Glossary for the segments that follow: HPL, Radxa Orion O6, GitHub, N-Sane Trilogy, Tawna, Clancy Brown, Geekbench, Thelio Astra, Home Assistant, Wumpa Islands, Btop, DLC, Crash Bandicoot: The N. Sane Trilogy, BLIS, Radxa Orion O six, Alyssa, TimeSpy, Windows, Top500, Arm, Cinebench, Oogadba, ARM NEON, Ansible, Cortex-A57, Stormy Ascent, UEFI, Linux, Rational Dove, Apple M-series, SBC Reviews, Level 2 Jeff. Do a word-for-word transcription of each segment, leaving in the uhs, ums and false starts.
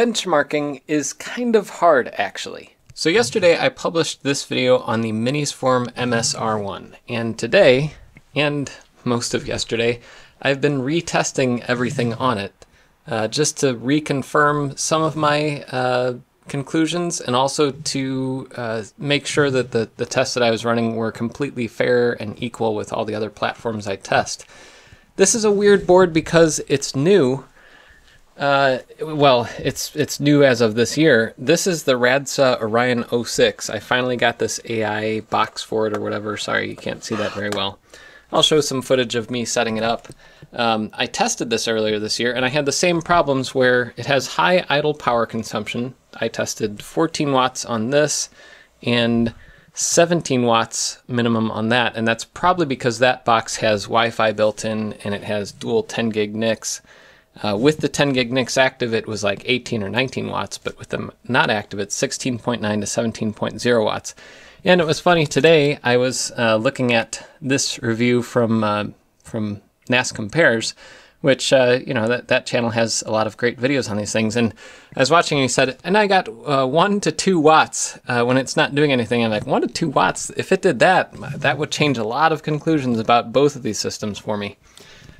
benchmarking is kind of hard, actually. So yesterday I published this video on the Minisforum M S R one, and today, and most of yesterday, I've been retesting everything on it, uh, just to reconfirm some of my uh, conclusions, and also to uh, make sure that the, the tests that I was running were completely fair and equal with all the other platforms I test. This is a weird board because it's new. Uh, well, it's it's new as of this year. This is the Radxa Orion O six. I finally got this A I box for it or whatever. Sorry, you can't see that very well. I'll show some footage of me setting it up. Um, I tested this earlier this year, and I had the same problems where it has high idle power consumption. I tested fourteen watts on this and seventeen watts minimum on that, and that's probably because that box has Wi-Fi built in and it has dual ten gig N I Cs. Uh, with the ten gig N I Cs active, it was like eighteen or nineteen watts, but with them not active, it's sixteen point nine to seventeen point zero watts. And it was funny, today I was uh, looking at this review from uh, from N A S Compares, which, uh, you know, that, that channel has a lot of great videos on these things. And I was watching and he said, and I got uh, one to two watts uh, when it's not doing anything. I'm like, one to two watts, if it did that, that would change a lot of conclusions about both of these systems for me.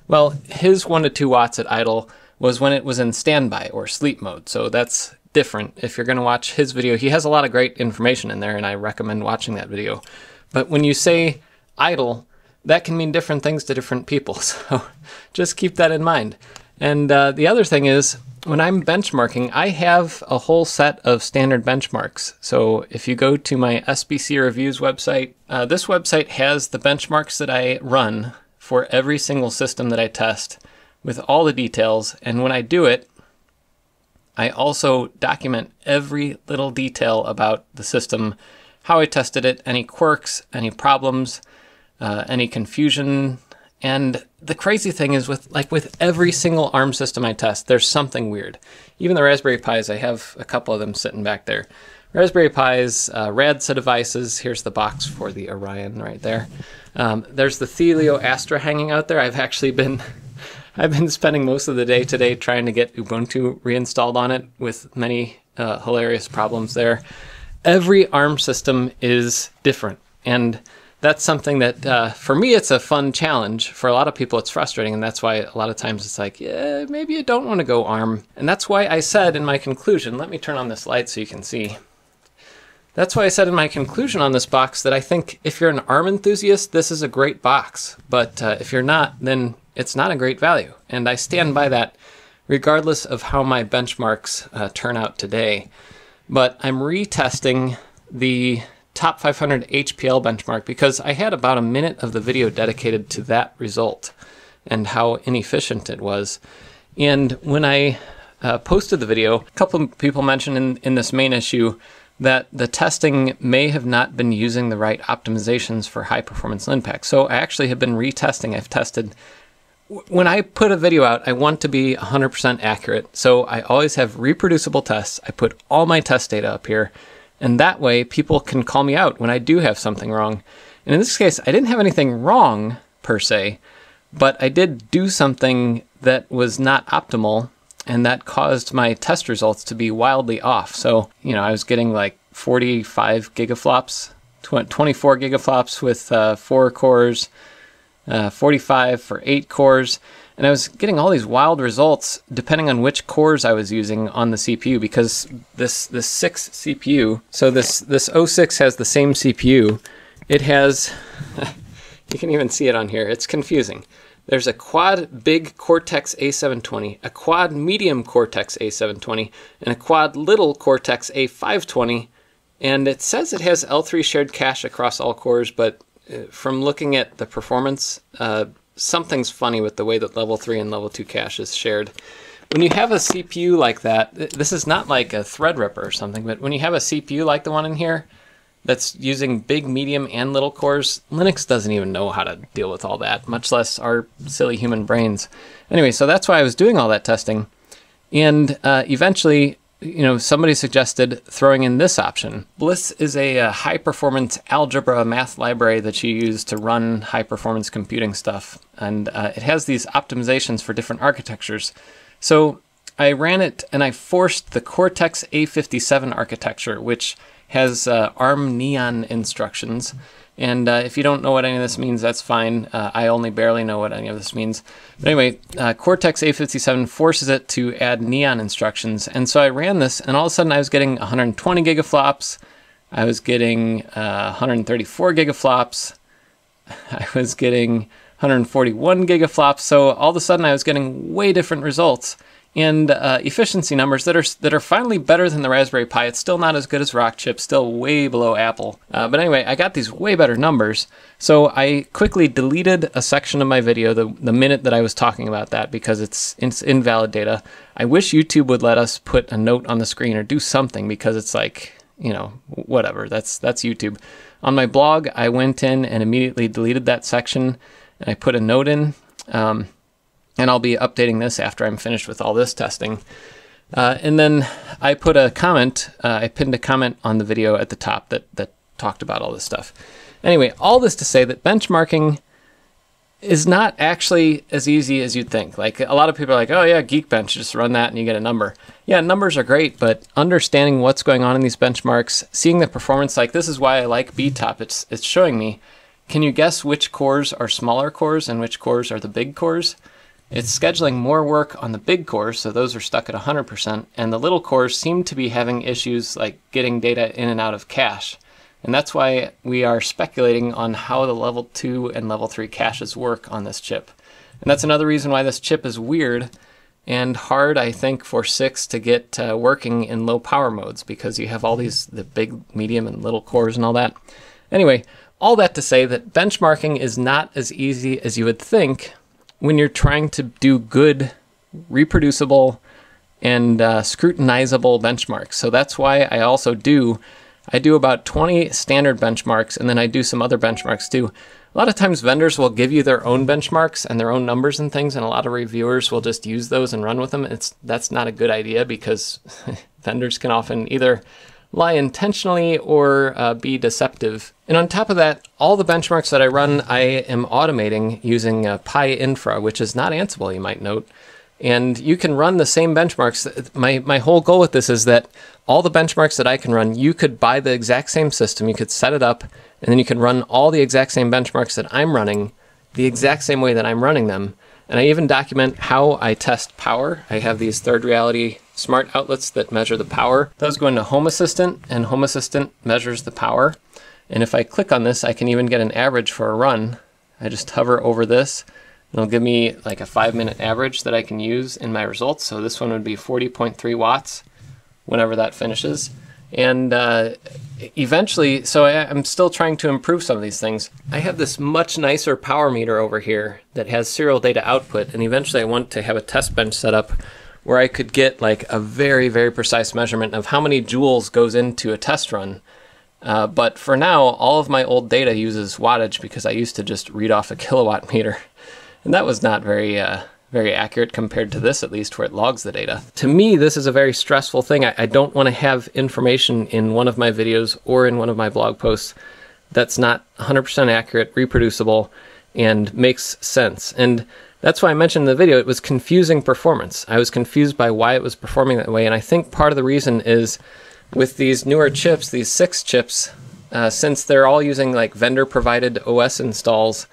Well, his one to two watts at idle was when it was in standby or sleep mode. So that's different. If you're going to watch his video, he has a lot of great information in there, and I recommend watching that video. But when you say idle, that can mean different things to different people. So just keep that in mind. And uh, the other thing is, when I'm benchmarking, I have a whole set of standard benchmarks. So if you go to my S B C Reviews website, uh, this website has the benchmarks that I run for every single system that I test with all the details. And when I do it, I also document every little detail about the system, how I tested it, any quirks, any problems, uh, any confusion. And the crazy thing is, with like with every single ARM system I test, there's something weird. Even the Raspberry Pis, I have a couple of them sitting back there. Raspberry Pis, uh, Radxa devices, here's the box for the Orion right there. Um, there's the Thelio Astra hanging out there. I've actually been I've been spending most of the day today trying to get Ubuntu reinstalled on it, with many uh, hilarious problems there. Every ARM system is different, and that's something that, uh, for me, it's a fun challenge. For a lot of people, it's frustrating, and that's why a lot of times it's like, yeah, maybe you don't want to go ARM. And that's why I said in my conclusion, let me turn on this light so you can see. That's why I said in my conclusion on this box that I think if you're an ARM enthusiast, this is a great box. But uh, if you're not, then it's not a great value. And I stand by that regardless of how my benchmarks uh, turn out today. But I'm retesting the top five hundred H P L benchmark because I had about a minute of the video dedicated to that result and how inefficient it was. And when I uh, posted the video, a couple of people mentioned in, in this main issue that the testing may have not been using the right optimizations for high performance Lin Packs. So I actually have been retesting. I've tested, when I put a video out, I want to be one hundred percent accurate. So I always have reproducible tests. I put all my test data up here, and that way people can call me out when I do have something wrong. And in this case, I didn't have anything wrong per se, but I did do something that was not optimal, and that caused my test results to be wildly off. So, you know, I was getting like forty-five gigaflops, twenty-four gigaflops with uh, four cores, uh, forty-five for eight cores. And I was getting all these wild results depending on which cores I was using on the C P U, because this this six C P U, so this, this O six has the same C P U. It has, you can even see it on here, it's confusing. There's a quad big Cortex A seven twenty, a quad medium Cortex A seven twenty, and a quad little Cortex A five twenty. And it says it has L three shared cache across all cores, but from looking at the performance, uh, something's funny with the way that level three and level two cache is shared. When you have a C P U like that, this is not like a Threadripper or something, but when you have a C P U like the one in here that's using big, medium, and little cores, Linux doesn't even know how to deal with all that, much less our silly human brains. Anyway, so that's why I was doing all that testing. And uh, eventually, you know, somebody suggested throwing in this option. BLIS is a, a high-performance algebra math library that you use to run high-performance computing stuff. And uh, it has these optimizations for different architectures. So I ran it and I forced the Cortex A fifty-seven architecture, which has uh, ARM NEON instructions. And uh, if you don't know what any of this means, that's fine. Uh, I only barely know what any of this means. But anyway, uh, Cortex A fifty-seven forces it to add NEON instructions. And so I ran this, and all of a sudden I was getting one hundred twenty gigaflops. I was getting uh, one hundred thirty-four gigaflops. I was getting one hundred forty-one gigaflops. So all of a sudden I was getting way different results and uh, efficiency numbers that are that are finally better than the Raspberry Pi. It's still not as good as Rockchip, still way below Apple. Uh, but anyway, I got these way better numbers. So I quickly deleted a section of my video the, the minute that I was talking about that because it's, it's invalid data. I wish YouTube would let us put a note on the screen or do something because it's like, you know, whatever, that's, that's YouTube. On my blog, I went in and immediately deleted that section and I put a note in. Um, and I'll be updating this after I'm finished with all this testing. Uh, and then I put a comment, uh, I pinned a comment on the video at the top that, that talked about all this stuff. Anyway, all this to say that benchmarking is not actually as easy as you'd think. Like a lot of people are like, oh yeah, Geekbench, just run that and you get a number. Yeah, numbers are great, but understanding what's going on in these benchmarks, seeing the performance, like this is why I like Btop. It's, it's showing me, can you guess which cores are smaller cores and which cores are the big cores? It's scheduling more work on the big cores, so those are stuck at one hundred percent, and the little cores seem to be having issues like getting data in and out of cache. And that's why we are speculating on how the level two and level three caches work on this chip. And that's another reason why this chip is weird and hard, I think, for six to get uh, working in low power modes, because you have all these, the big, medium, and little cores and all that. Anyway, all that to say that benchmarking is not as easy as you would think when you're trying to do good, reproducible, and uh, scrutinizable benchmarks. So that's why I also do, I do about twenty standard benchmarks, and then I do some other benchmarks too. A lot of times vendors will give you their own benchmarks and their own numbers and things, and a lot of reviewers will just use those and run with them. It's, that's not a good idea because vendors can often either lie intentionally or uh, be deceptive. And on top of that, all the benchmarks that I run, I am automating using uh, PyInfra, which is not Ansible, you might note. And you can run the same benchmarks. My, my whole goal with this is that all the benchmarks that I can run, you could buy the exact same system, you could set it up, and then you can run all the exact same benchmarks that I'm running the exact same way that I'm running them. And I even document how I test power. I have these Third Reality smart outlets that measure the power. Those go into Home Assistant, and Home Assistant measures the power. And if I click on this, I can even get an average for a run. I just hover over this, and it'll give me like a five minute average that I can use in my results. So this one would be forty point three watts whenever that finishes. And uh, eventually, so I, I'm still trying to improve some of these things. I have this much nicer power meter over here that has serial data output, and eventually I want to have a test bench set up where I could get like a very, very precise measurement of how many joules goes into a test run. Uh, but for now, all of my old data uses wattage because I used to just read off a kilowatt meter. And that was not very, uh, very accurate compared to this, at least, where it logs the data. To me, this is a very stressful thing. I, I don't want to have information in one of my videos or in one of my blog posts that's not one hundred percent accurate, reproducible, and makes sense. And that's why I mentioned in the video, it was confusing performance. I was confused by why it was performing that way. And I think part of the reason is with these newer chips, these six chips, uh, since they're all using like vendor-provided O S installs,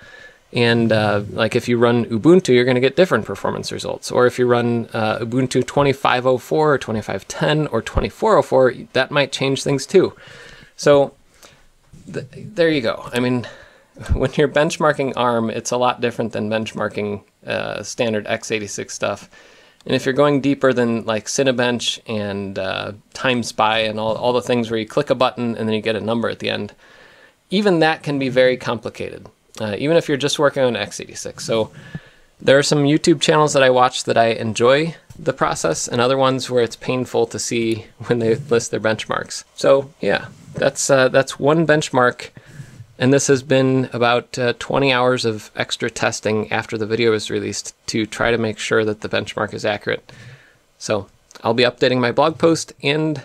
and uh, like if you run Ubuntu, you're going to get different performance results. Or if you run uh, Ubuntu twenty-five oh four or twenty-five ten or twenty-four oh four, that might change things too. So th there you go. I mean, when you're benchmarking ARM, it's a lot different than benchmarking uh, standard x eighty-six stuff. And if you're going deeper than like Cinebench and uh, TimeSpy and all, all the things where you click a button and then you get a number at the end, even that can be very complicated. Uh, even if you're just working on x eighty-six. So there are some YouTube channels that I watch that I enjoy the process and other ones where it's painful to see when they list their benchmarks. So yeah, that's, uh, that's one benchmark. And this has been about uh, twenty hours of extra testing after the video is released to try to make sure that the benchmark is accurate. So I'll be updating my blog post, and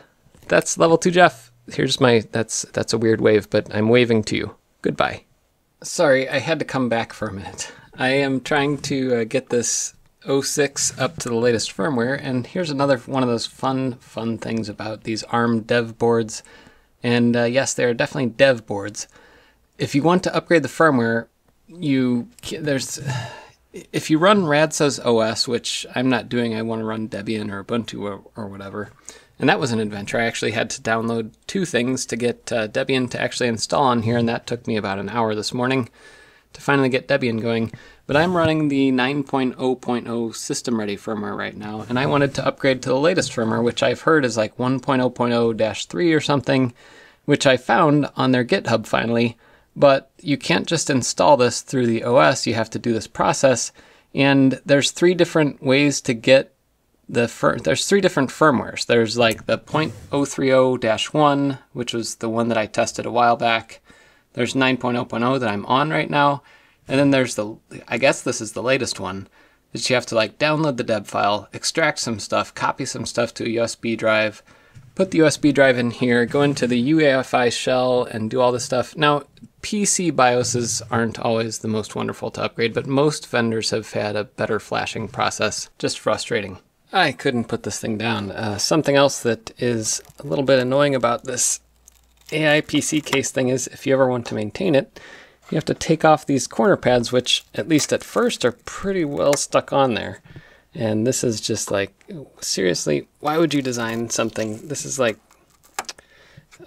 that's Level two Jeff. Here's my, that's, that's a weird wave, but I'm waving to you. Goodbye. Sorry, I had to come back for a minute. I am trying to uh, get this O six up to the latest firmware, and here's another one of those fun, fun things about these ARM dev boards. And uh, yes, they are definitely dev boards. If you want to upgrade the firmware, you there's if you run Radxa's O S, which I'm not doing, I want to run Debian or Ubuntu or, or whatever. And that was an adventure. I actually had to download two things to get uh, Debian to actually install on here, and that took me about an hour this morning to finally get Debian going. But I'm running the nine point oh point oh system ready firmware right now, and I wanted to upgrade to the latest firmware, which I've heard is like one point oh point oh dash three or something, which I found on their GitHub finally. But you can't just install this through the O S, you have to do this process, and there's three different ways to get The fir there's three different firmwares. There's like the zero point zero three zero dash one, which was the one that I tested a while back. There's nine point oh point oh that I'm on right now. And then there's the, I guess this is the latest one, that you have to like download the deb file, extract some stuff, copy some stuff to a U S B drive, put the U S B drive in here, go into the U E F I shell and do all this stuff. Now, P C BIOSes aren't always the most wonderful to upgrade, but most vendors have had a better flashing process. Just frustrating. I couldn't put this thing down. Uh, something else that is a little bit annoying about this A I P C case thing is if you ever want to maintain it, you have to take off these corner pads, which at least at first are pretty well stuck on there. And this is just like, seriously, why would you design something? This is like,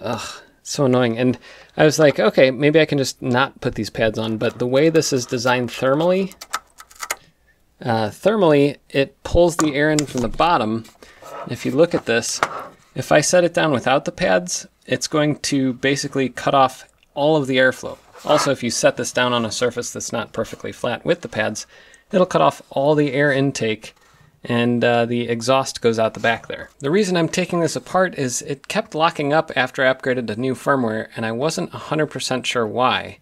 ugh, so annoying. And I was like, okay, maybe I can just not put these pads on, but the way this is designed thermally, Uh, thermally, it pulls the air in from the bottom. If you look at this, if I set it down without the pads, it's going to basically cut off all of the airflow. Also, if you set this down on a surface that's not perfectly flat with the pads, it'll cut off all the air intake and uh, the exhaust goes out the back there. The reason I'm taking this apart is it kept locking up after I upgraded to new firmware, and I wasn't one hundred percent sure why.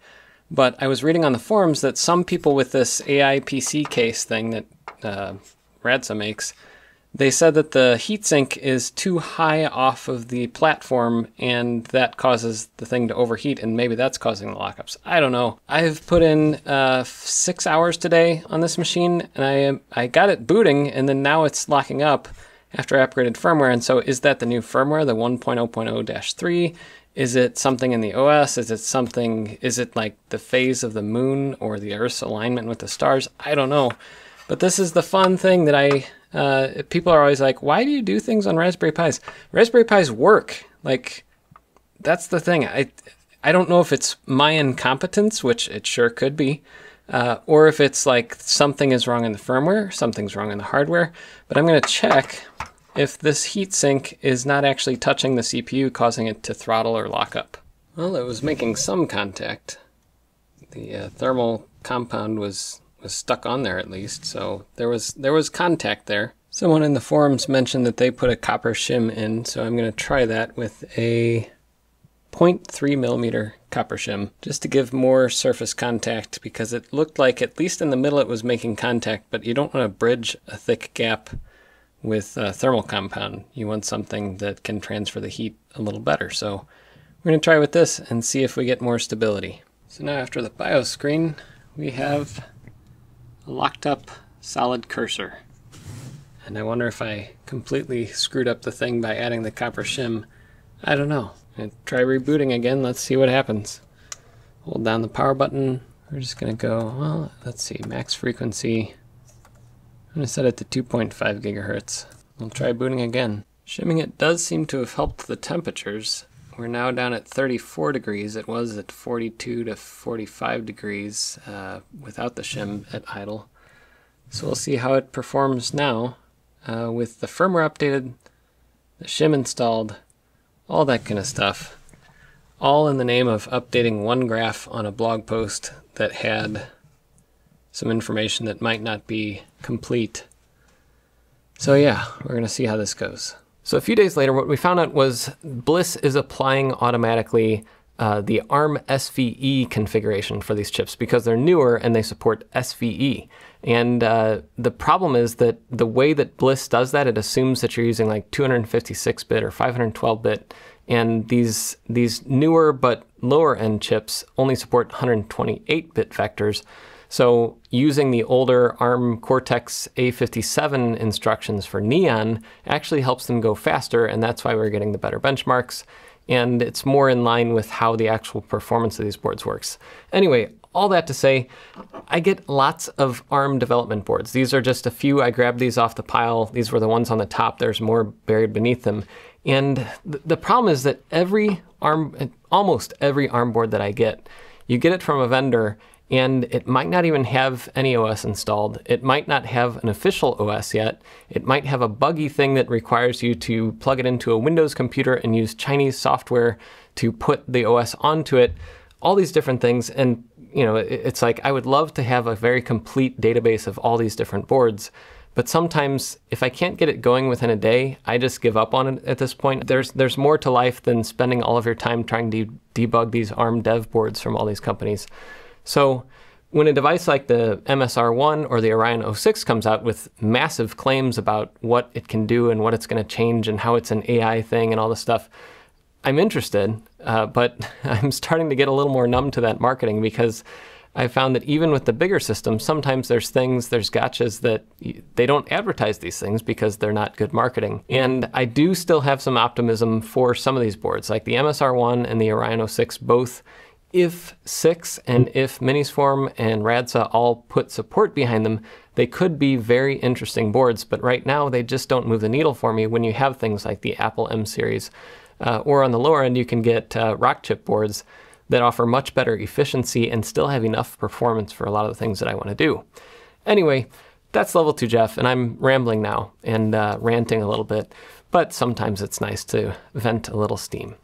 But I was reading on the forums that some people with this A I P C case thing that uh, Radxa makes, they said that the heatsink is too high off of the platform and that causes the thing to overheat, and maybe that's causing the lockups. I don't know. I've put in uh, six hours today on this machine, and I, I got it booting, and then now it's locking up after I upgraded firmware. And so is that the new firmware, the one point oh point oh dash three? Is it something in the O S? Is it something, is it like the phase of the moon or the Earth's alignment with the stars? I don't know. But this is the fun thing that I, uh, people are always like, why do you do things on Raspberry Pis? Raspberry Pis work. Like, that's the thing. I, I don't know if it's my incompetence, which it sure could be, uh, or if it's like something is wrong in the firmware, something's wrong in the hardware, but I'm gonna check if this heatsink is not actually touching the C P U, causing it to throttle or lock up. Well, it was making some contact. The uh, thermal compound was, was stuck on there at least, so there was, there was contact there. Someone in the forums mentioned that they put a copper shim in, so I'm gonna try that with a zero point three millimeter copper shim, just to give more surface contact, because it looked like, at least in the middle, it was making contact, but you don't wanna bridge a thick gap with a thermal compound. You want something that can transfer the heat a little better. So we're gonna try with this and see if we get more stability. So now after the BIOS screen, we have a locked up solid cursor. And I wonder if I completely screwed up the thing by adding the copper shim. I don't know. I'll try rebooting again, let's see what happens. Hold down the power button. We're just gonna go, well, let's see, max frequency. I'm going to set it to two point five gigahertz. We'll try booting again. Shimming it does seem to have helped the temperatures. We're now down at thirty-four degrees. It was at forty-two to forty-five degrees uh, without the shim at idle. So we'll see how it performs now uh, with the firmware updated, the shim installed, all that kind of stuff. All in the name of updating one graph on a blog post that had some information that might not be complete. So yeah, we're gonna see how this goes. So a few days later, what we found out was BLIS is applying automatically uh, the ARM S V E configuration for these chips because they're newer and they support S V E. And uh, the problem is that the way that BLIS does that, it assumes that you're using like two fifty-six bit or five twelve bit, and these, these newer but lower end chips only support one twenty-eight bit vectors. So using the older ARM Cortex A fifty-seven instructions for NEON actually helps them go faster, and that's why we're getting the better benchmarks. And it's more in line with how the actual performance of these boards works. Anyway, all that to say, I get lots of ARM development boards. These are just a few. I grabbed these off the pile. These were the ones on the top. There's more buried beneath them. And th the problem is that every ARM, almost every ARM board that I get, you get it from a vendor, and it might not even have any O S installed. It might not have an official O S yet. It might have a buggy thing that requires you to plug it into a Windows computer and use Chinese software to put the O S onto it, all these different things. And you know, it's like, I would love to have a very complete database of all these different boards, but sometimes if I can't get it going within a day, I just give up on it at this point. There's, there's more to life than spending all of your time trying to debug these ARM dev boards from all these companies. So when a device like the M S R one or the Orion O six comes out with massive claims about what it can do and what it's going to change and how it's an A I thing and all this stuff, I'm interested, uh, but I'm starting to get a little more numb to that marketing, because I found that even with the bigger systems, sometimes there's things, there's gotchas that they don't advertise these things because they're not good marketing. And I do still have some optimism for some of these boards, like the M S R one and the Orion O six both. If six and if Minisforum and Radxa all put support behind them, they could be very interesting boards, but right now they just don't move the needle for me when you have things like the Apple M-series. Uh, or on the lower end, you can get uh, Rockchip boards that offer much better efficiency and still have enough performance for a lot of the things that I want to do. Anyway, that's level two Jeff, and I'm rambling now and uh, ranting a little bit, but sometimes it's nice to vent a little steam.